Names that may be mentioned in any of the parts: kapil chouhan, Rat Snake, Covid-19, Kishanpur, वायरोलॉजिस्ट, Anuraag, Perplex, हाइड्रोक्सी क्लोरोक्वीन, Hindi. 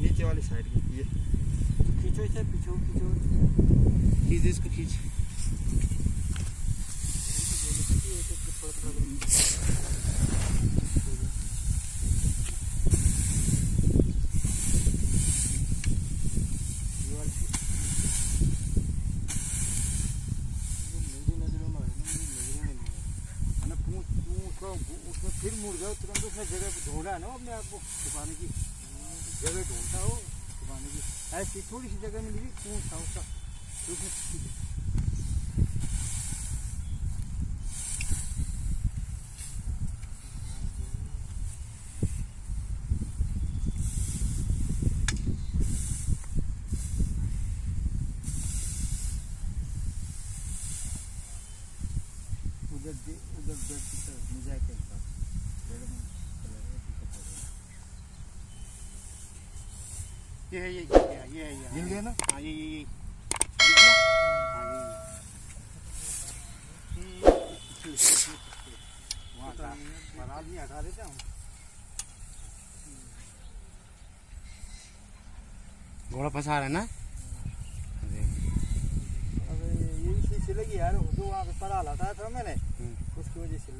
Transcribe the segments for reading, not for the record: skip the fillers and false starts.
नीचे वाली साइड में ये खींचो, इसे खींचो खींचो, खींच इसको खींच। फिर मुड़ जाओ तुरंत, उसने जगह ढूंढा है ना अपने आप को छुपाने की जगह ढूंढता हो छुपाने की। ऐसी थोड़ी सी जगह में मिली पूछ था उसका, तो उसने उधर की तरफ मुझे करता ये है ना। हाँ ये हटा देता हूँ। घोड़ा फंसा रहा है ना, लगी यार जो वहाँ पे पड़ा लगा था मैंने, उसकी वजह से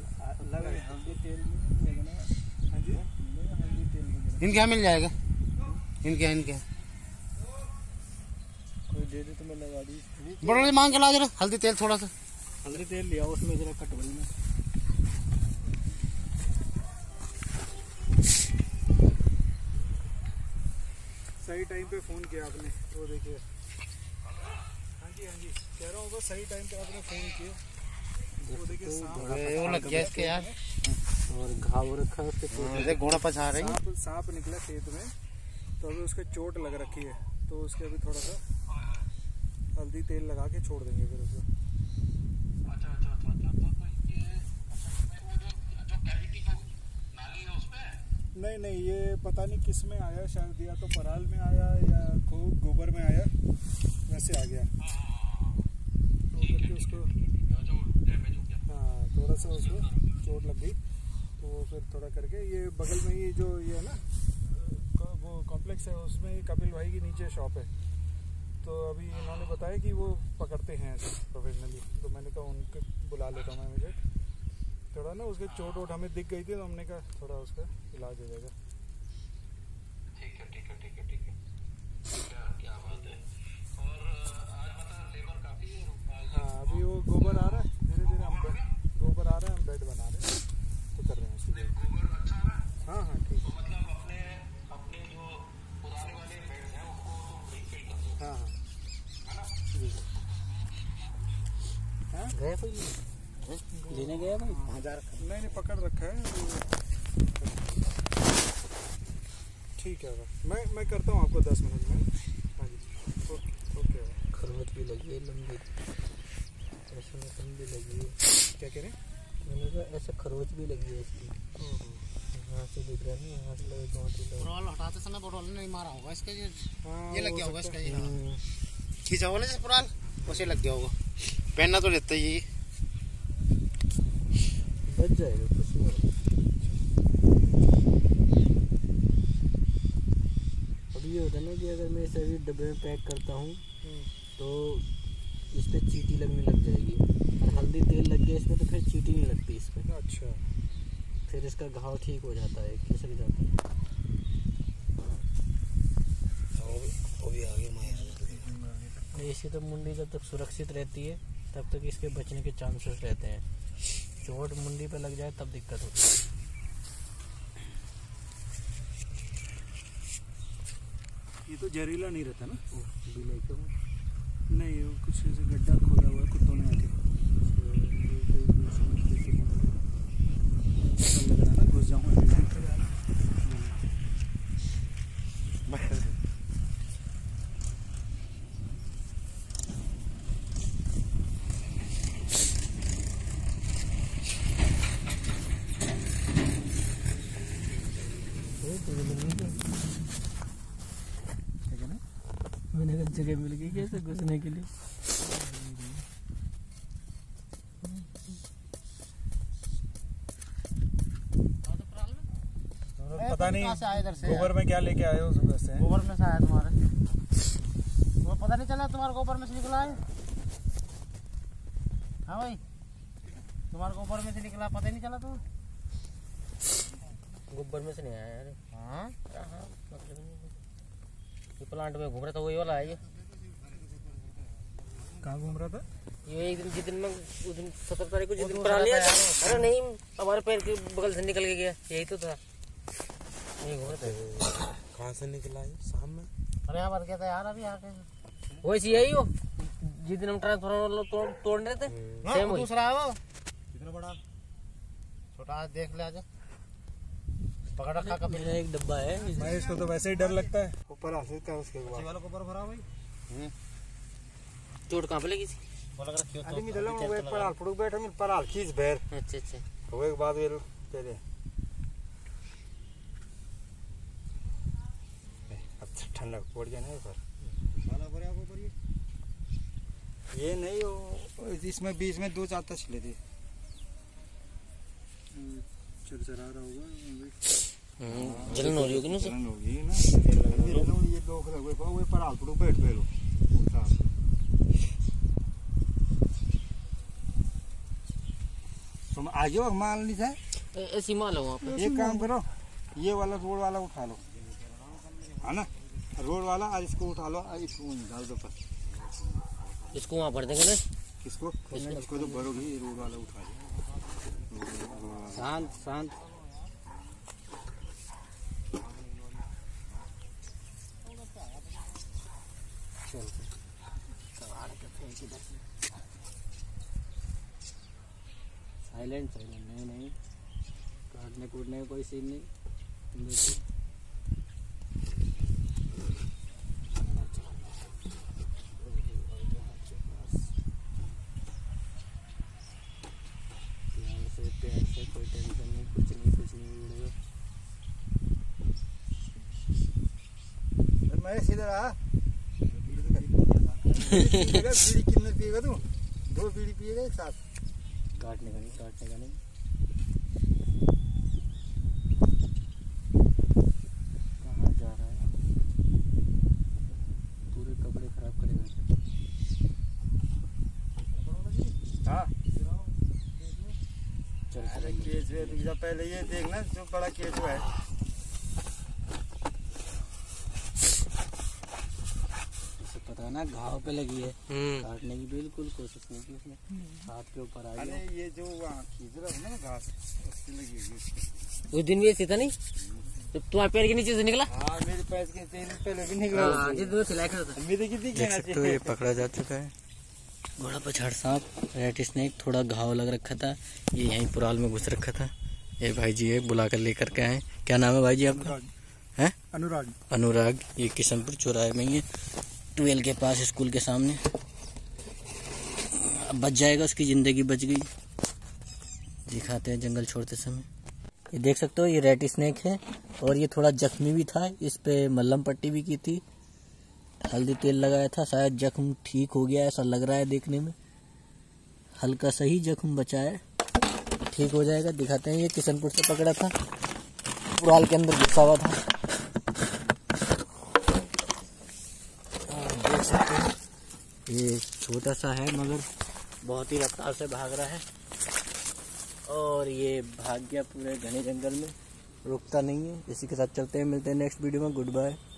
लग रही हल्दी तेल में। इनके यहाँ मिल जाएगा, इनके कोई दे दे तो मैं लगा दी। बड़े मांग के ला जरा हल्दी तेल, थोड़ा सा हल्दी तेल लिया उसमें जरा कटोरी में। सही टाइम पे फोन किया आपने, वो देखिए। हाँ जी कह रहा हूँ सही टाइम पे आपने फोन किया, वो देखिए सांप लग गया इसके यार, और घाव रखा उसके, घोड़ा पछा रही, सांप निकला खेत में तो अभी उसके चोट लग रखी है, तो उसके अभी थोड़ा सा हल्दी तेल लगा के छोड़ देंगे फिर उसको। नहीं ये पता नहीं किस में आया, शायद या तो पराल में आया या खूब गोबर में आया, वैसे आ गया तो करके उसको। हाँ थोड़ा सा उसको चोट लग गई तो फिर थोड़ा करके ये बगल में ही जो ये है ना वो कॉम्प्लेक्स है, उसमें कपिल भाई की नीचे शॉप है, तो अभी इन्होंने बताया कि वो पकड़ते हैं ऐसे प्रोफेशनली, तो मैंने कहा उनको बुला लेता हूँ मैं। मुझे थोड़ा ना उसके चोट वोट हमें दिख गई थी, तो हमने कहा थोड़ा उसका इलाज हो जाएगा। ठीक है क्या बात है। और आज बता लेबर काफ़ी है। हाँ अभी वो गोबर आ रहा है धीरे धीरे, हम गोबर आ रहा है, हम बेड बना रहे हैं तो कर रहे हैं उसको। हाँ हाँ ठीक है। गया भाई लेने गया भाई, नहीं पकड़ रखा है। ठीक है मैं करता हूँ आपको 10 मिनट में। ओके खरवट भी लगी है लंबी, ऐसे में लंबी लगी है। क्या कह रहे मैंने कहा ऐसा खरवट भी लगी है इसकी, यहाँ से दिख रहा नहीं, यहाँ से लगे रोल हटाते समय रोल नहीं मारा होगा इसका, ये लग गया होगा इसका, खींचा होगा ना पुराल उसे लग गया होगा। पहनना तो लेता ही है, बच जाएगा तो अभी ये होता है ना कि अगर मैं इसे अभी डब्बे में पैक करता हूँ तो इस पर चीटी लगने लग जाएगी, और हल्दी तेल लग गया इसमें तो फिर चीटी नहीं लगती इस पर। अच्छा फिर इसका घाव ठीक हो जाता है, खिसक जाता है। इसी तो मुंडी जब तक सुरक्षित रहती है तब तक इसके बचने के चांसेस रहते हैं, चोट मुंडी पे लग जाए तब दिक्कत होती है। ये तो जहरीला नहीं रहता ना, नहीं वो कुछ ऐसे गड्ढा खोदा हुआ है कुत्तों ने आके घुस जाऊंगा। जगह मिल गई कैसे घुसने के लिए। पता नहीं गोबर में क्या लेके आए हो सुबह से? गोबर में से आया तुम्हारे, वो पता नहीं चला तुम्हारे गोबर में से निकला है। हाँ भाई, तुम्हारे गोबर में से निकला, पता ही नहीं चला तुम्हें। गोबर में से नहीं आया यार। हाँ, ये प्लांट में घूम रहा था, वही वाला है। ये कहाँ घूम रहा था? ये एक दिन, जिस दिन में उस दिन 17 तारीख को जिस दिन बना लिया, अरे नहीं हमारे पैर के बगल से निकल के गया, यही तो था। नहीं घूम रहा था, कहाँ से निकला ये? शाम में। अरे यहाँ पर क्या था यार, अभी यहाँ पे वैसे यही हो जिस दिन हम ट्रांसफार्मर तोड़ रहे थे। दूसरा है वो, कितना बड़ा छोटा देख ले, आज पकड़ रखा का मेरा एक डब्बा है। भाई इसको तो वैसे ही डर लगता है, ऊपर आसित का उसके बाद वाला ऊपर भरा। भाई चोट कहां पे लगी थी? वो लग रहा क्यों तो आदमी डला हुआ है, पराल पड़ुक बैठा मिल पराल खींच बैर। अच्छा, वो एक बाद वेल तेरे अच्छा ठंडक पड़ गया ना ऊपर वाला पर। आपको पर ये नहीं हो, इसमें बीच में दो चार तक चले थे, चरचरा रहा होगा, जलन हो रही होगी ना, जलन होगी ना, ये लोग लगे वो पराल पड़ुक बैठ बैलो उठा। तुम आ जाओ माल नहीं था, ऐसी माल हो आप। एक काम करो, ये वाला रोड वाला उठा लो, है ना, रोड वाला, और इसको उठा लो, इसको डाल दो पर, इसको वहाँ भर देंगे ना। किसको? इसको तो भरो नहीं, रोड वाला उठा लो। शांत शांत, साइलेंट साइलेंट, नहीं नहीं काटने कूटने का कोई सीन नहीं। प्यार से कोई टेंशन नहीं, कुछ नहीं कुछ नहीं। वीडियो मैं सीधा रहा, बीड़ी कितने पिएगा तू? 2 बीड़ी पिएगा एक साथ। काटने का नहीं, काटने का नहीं। कहाँ जा रहा है? पूरे कपड़े खराब करेगा। हाँ चल, अरे केचुए तुझे पहले ये देखना, जो बड़ा केचुआ है ना, घाव पे लगी है, काटने की बिल्कुल कोशिश नहीं की उसने, हाथ के ऊपर आ गया। अरे ये जो खींच रहा है ना घास, उसकी लगी होगी। उस दिन भी ऐसी था नहीं, जब तुम्हारे पैर के नीचे से निकला। हाँ मेरे पैर के नीचे पहले भी निकला। हाँ जिस दिन सिलाई करता था मेरे कितनी क्या तो ये पकड़ा जा चुका है। घोड़ा पछाड़ सांप रेड स्नेक, थोड़ा घाव लग रखा था, ये यहीं पुराल में घुस रखा था। ये भाई जी ये बुला कर लेकर के आए। क्या नाम है भाई जी आपका? है अनुराग। अनुराग, ये किशनपुर चौराहे में ही है, 12 के पास, स्कूल के सामने। अब बच जाएगा, उसकी जिंदगी बच गई। दिखाते हैं जंगल छोड़ते समय। ये देख सकते हो, ये रेड स्नेक है और ये थोड़ा जख्मी भी था, इस पे मलहम पट्टी भी की थी, हल्दी तेल लगाया था, शायद जख्म ठीक हो गया, ऐसा लग रहा है देखने में। हल्का सा ही जख्म बचा है, ठीक हो जाएगा। दिखाते हैं, ये किशनपुर से पकड़ा था, पुराल के अंदर घुसा हुआ था। ये छोटा सा है मगर बहुत ही रफ्तार से भाग रहा है, और ये भाग गया पूरे घने जंगल में, रुकता नहीं है। इसी के साथ चलते हैं, मिलते हैं नेक्स्ट वीडियो में। Good bye.